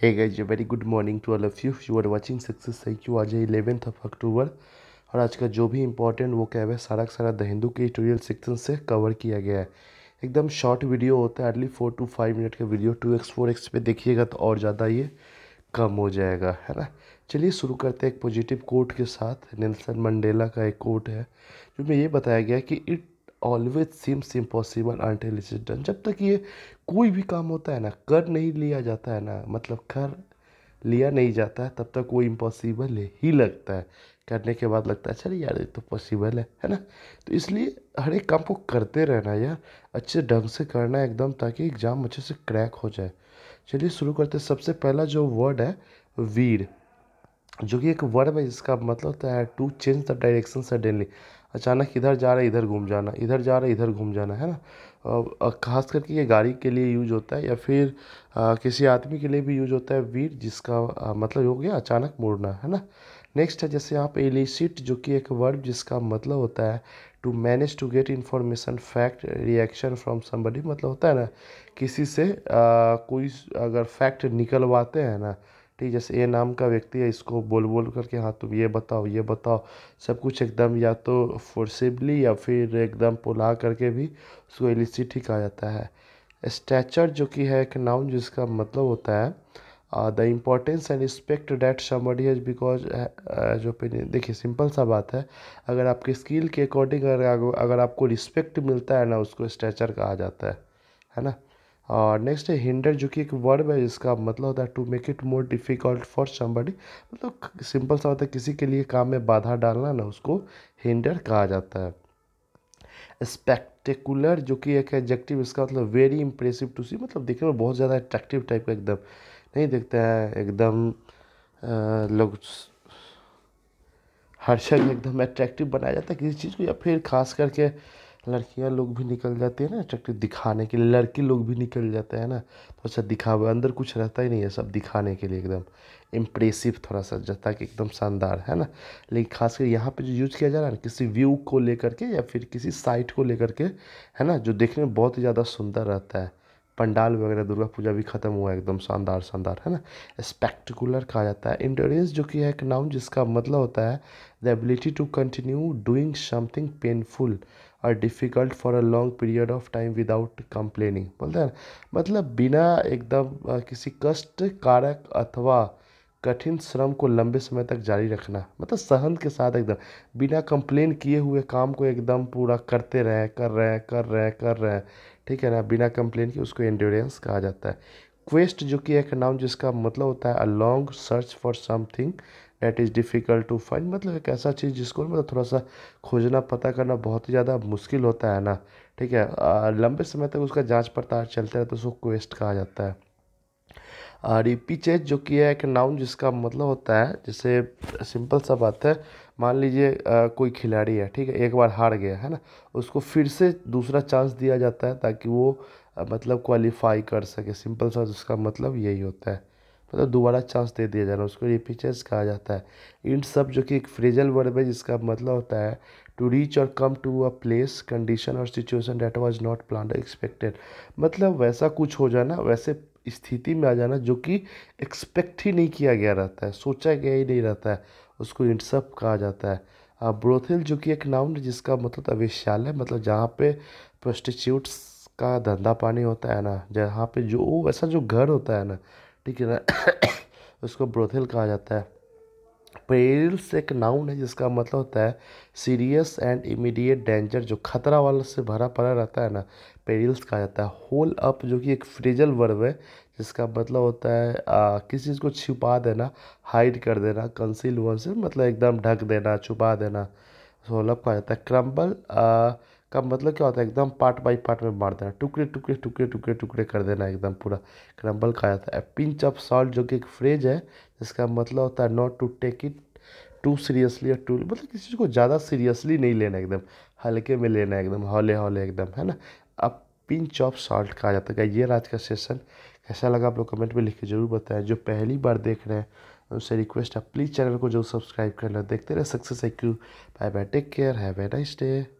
Hey guys, very good morning to all of you. You are watching Success IQ। आज है 11 अक्टूबर और आज का जो भी इम्पोर्टेंट वो क्या है सारा का सारा द हिंदू के ट्यूटोरियल सेक्शन से कवर किया गया है। एकदम शॉर्ट वीडियो होता है, अर्ली 4 to 5 मिनट का वीडियो। 2x 4x पे देखिएगा तो और ज़्यादा ये कम हो जाएगा, है ना। चलिए शुरू करते हैं एक पॉजिटिव कोट के साथ। नेल्सन मंडेला का एक कोट है जो में ये बताया गया कि it always seems impossible until it is done. जब तक ये कोई भी काम होता है ना, कर नहीं लिया जाता है ना, मतलब कर लिया नहीं जाता है, तब तक वो इम्पॉसिबल ही लगता है। करने के बाद लगता है चलिए यार ये तो पॉसिबल है ना। तो इसलिए हर एक काम को करते रहना यार, अच्छे ढंग से करना एकदम, ताकि एग्ज़ाम अच्छे से क्रैक हो जाए। चलिए शुरू करते हैं। सबसे पहला जो वर्ड है वीर, जो कि एक वर्ड है जिसका मतलब होता है to change the direction suddenly. अचानक इधर जा रहा है इधर घूम जाना, इधर जा रहा है इधर घूम जाना, है ना। खास करके ये गाड़ी के लिए यूज होता है या फिर किसी आदमी के लिए भी यूज होता है वीर, जिसका मतलब हो गया अचानक मोड़ना, है ना। नेक्स्ट है जैसे यहाँ पे इलिसिट, जो कि एक वर्ड जिसका मतलब होता है to manage to get information fact reaction from somebody. मतलब होता है ना किसी से कोई अगर फैक्ट निकलवाते हैं ना, ठीक। जैसे ए नाम का व्यक्ति है, इसको बोल करके हाँ तुम ये बताओ ये बताओ, सब कुछ एकदम या तो फोर्सिबली या फिर एकदम पुला करके भी उसको इलिसिट ही कहा जाता है। स्टैचर जो कि है एक नाउन जिसका मतलब होता है the importance and respect that somebody has because. जो पे देखिए सिंपल सा बात है, अगर आपके स्किल के अकॉर्डिंग अगर आपको रिस्पेक्ट मिलता है ना, उसको स्टैचर कहा जाता है ना। और नेक्स्ट है हिंडर, जो कि एक वर्ब है जिसका मतलब होता है to make it more difficult for somebody. मतलब सिंपल सा होता है किसी के लिए काम में बाधा डालना ना, उसको हिंडर कहा जाता है। स्पेक्टेकुलर जो कि एक एडजेक्टिव, इसका मतलब वेरी इंप्रेसिव टू सी। मतलब देखने में बहुत ज़्यादा अट्रैक्टिव टाइप का, एकदम नहीं देखते हैं एकदम लोग हर शख्स एकदम अट्रैक्टिव बनाया जाता है किसी चीज़ को, या फिर खास करके लड़कियां लोग भी निकल जाती है ना अट्रैक्टिव दिखाने के लिए, लड़के लोग भी निकल जाते हैं ना, थोड़ा सा दिखावा अंदर कुछ रहता ही नहीं है, सब दिखाने के लिए एकदम इम्प्रेसिव थोड़ा सा, जैसा कि एकदम शानदार, है ना। लेकिन खासकर यहाँ पे जो यूज़ किया जा रहा है ना किसी व्यू को लेकर के या फिर किसी साइट को लेकर के, है ना, जो देखने में बहुत ही ज़्यादा सुंदर रहता है। पंडाल वगैरह दुर्गा पूजा भी खत्म हुआ है, एकदम शानदार शानदार, है ना, स्पेक्टिकुलर कहा जाता है। इंडोरेंस जो कि है एक नाउन जिसका मतलब होता है the ability to continue doing something painful और difficult for a long period of time without complaining. बोलते हैं मतलब बिना एकदम किसी कष्ट कारक अथवा कठिन श्रम को लंबे समय तक जारी रखना। मतलब सहन के साथ एकदम बिना कंप्लेन किए हुए काम को एकदम पूरा करते रहे, कर रहे हैं, ठीक है ना, बिना कंप्लेन के, उसको एंड्योरेंस कहा जाता है। क्वेस्ट जो कि एक नाउन जिसका मतलब होता है a long search for something that is difficult to find. मतलब एक ऐसा चीज़ जिसको मतलब थोड़ा सा खोजना पता करना बहुत ही ज़्यादा मुश्किल होता है ना, ठीक है, लंबे समय तक उसका जांच पड़ताल चलते रहता है, उसको क्वेस्ट कहा जाता है। रिपीचेज जो कि है एक नाउन जिसका मतलब होता है, जैसे सिंपल सा बात है, मान लीजिए कोई खिलाड़ी है, ठीक है, एक बार हार गया, है ना, उसको फिर से दूसरा चांस दिया जाता है ताकि वो मतलब क्वालिफाई कर सके। सिंपल सा उसका मतलब यही होता है, मतलब दोबारा चांस दे दिया जाना, उसको रिपीचेज कहा जाता है। इन सब जो कि एक फ्रेजल वर्ब है जिसका मतलब होता है टू रीच और come to a place condition और situation that was not planned expected. मतलब वैसा कुछ हो जाना, वैसे स्थिति में आ जाना जो कि एक्सपेक्ट ही नहीं किया गया रहता है, सोचा गया ही नहीं रहता है, उसको इंटरसेप्ट कहा जाता है। ब्रोथेल जो कि एक नाउन है जिसका मतलब वेश्यालय है। मतलब जहाँ पे प्रोस्टिट्यूट्स का धंधा पानी होता है ना, जहाँ पे जो ऐसा जो घर होता है ना, ठीक है ना, उसको ब्रोथेल कहा जाता है। पेरिल्स एक नाउन है जिसका मतलब होता है सीरियस एंड इमीडिएट डेंजर। जो खतरा वाला से भरा पड़ा रहता है ना, पेरिल्स कहा जाता है। होल अप जो कि एक फ्रेजल वर्ब है जिसका मतलब होता है किसी चीज़ को छिपा देना, हाइड कर देना, कंसील वन से मतलब एकदम ढक देना, छुपा देना, होल अप कहा जाता है। क्रम्बल का मतलब क्या होता है, एकदम पार्ट बाई पार्ट में मार देना, टुकड़े टुकड़े कर देना, एकदम पूरा क्रम्बल कहा जाता है। पिंच ऑफ सॉल्ट जो कि एक फ्रेज है जिसका मतलब होता है not to take it too seriously और टू, मतलब किसी चीज़ को ज़्यादा सीरियसली नहीं लेना, एकदम हल्के में लेना, एकदम हौले एकदम, है ना। अब पिंच ऑफ सॉल्ट कहा जाता है। ये आज का सेशन कैसा लगा आप लोग कमेंट में लिख के ज़रूर बताएं। जो पहली बार देख रहे हैं उनसे रिक्वेस्ट है प्लीज़ चैनल को जरूर सब्सक्राइब कर लें। देखते रहे success IQ। Bye bye, take care, have a nice day.